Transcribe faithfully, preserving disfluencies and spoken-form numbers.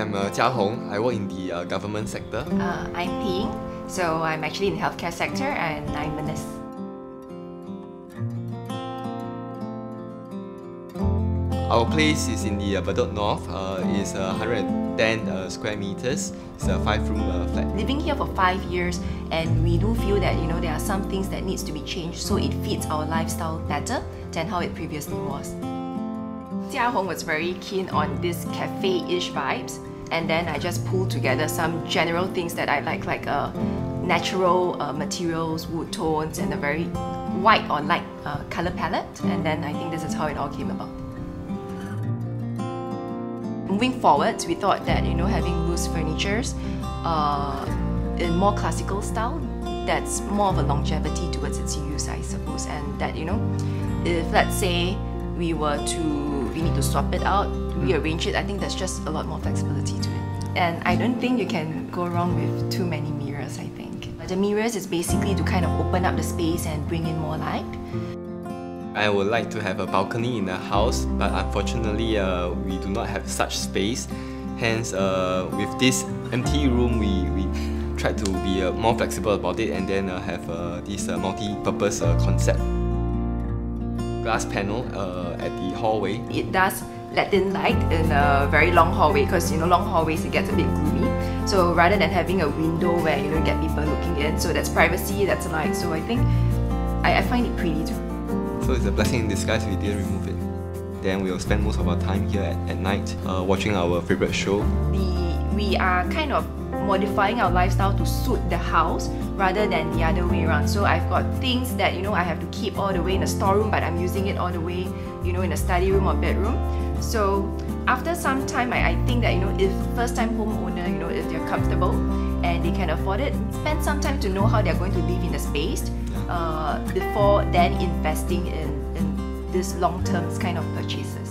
I'm uh, Jia Hong. I work in the uh, government sector. Uh, I'm Ping. So I'm actually in the healthcare sector and I'm a nurse. Our place is in the uh, Bedok North. Uh, it's uh, one hundred ten uh, square meters. It's a five-room uh, flat. Living here for five years, and we do feel that you know there are some things that needs to be changed, so it fits our lifestyle better than how it previously was. Jia Hong was very keen on this cafe-ish vibes, and then I just pulled together some general things that I like, like uh, natural uh, materials, wood tones, and a very white or light uh, color palette. And then I think this is how it all came about. Moving forward, we thought that you know having loose furnitures uh, in more classical style, that's more of a longevity towards its use, I suppose. And that you know, if let's say we were to we need to swap it out, rearrange it, I think there's just a lot more flexibility to it. And I don't think you can go wrong with too many mirrors. I think the mirrors is basically to kind of open up the space and bring in more light. I would like to have a balcony in the house, but unfortunately uh, we do not have such space. Hence, uh, with this empty room, we, we try to be uh, more flexible about it, and then uh, have uh, this uh, multi-purpose uh, concept. Glass panel uh, at the hallway. It does let in light in a very long hallway, because you know long hallways it gets a bit gloomy. So rather than having a window where you know get people looking in, so that's privacy, that's light. So I think I, I find it pretty too. So it's a blessing in disguise if we didn't remove it. Then we'll spend most of our time here at, at night uh, watching our favourite show. The, we are kind of modifying our lifestyle to suit the house rather than the other way around. So I've got things that you know I have to keep all the way in a storeroom, but I'm using it all the way you know in a study room or bedroom. So after some time, I, I think that you know if first-time homeowner, you know if they're comfortable and they can afford it, spend some time to know how they're going to live in the space. Uh, before then investing in, in this long-term kind of purchases.